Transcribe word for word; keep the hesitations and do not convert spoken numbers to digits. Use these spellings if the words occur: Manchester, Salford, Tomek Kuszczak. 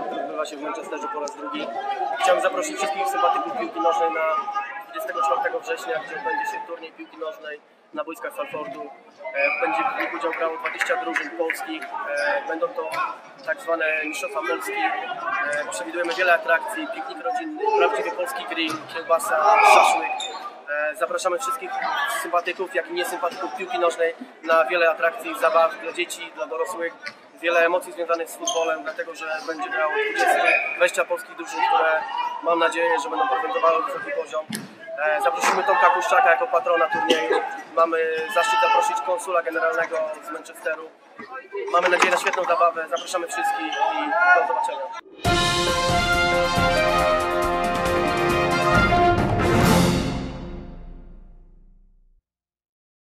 która odbywa się w Manchesterze po raz drugi. Chciałem zaprosić wszystkich sympatyków piłki nożnej na dwudziestego czwartego września, gdzie odbędzie się turniej piłki nożnej na boiskach Salfordu. Będzie w nich udział brało dwadzieścia drużyn polskich. Będą to tak zwane mistrzostwa Polski. Przewidujemy wiele atrakcji, piknik rodzinny, prawdziwy polski grill, kiełbasa, szaszłyk. Zapraszamy wszystkich sympatyków, jak i niesympatyków piłki nożnej na wiele atrakcji, zabaw dla dzieci, dla dorosłych. Wiele emocji związanych z futbolem, dlatego że będzie grało dwadzieścia polskich drużyn, które mam nadzieję, że będą prezentowały wysoki poziom. Zaprosimy Tomka Kuszczaka jako patrona turnieju. Mamy zaszczyt zaprosić konsula generalnego z Manchesteru. Mamy nadzieję na świetną zabawę. Zapraszamy wszystkich i do zobaczenia.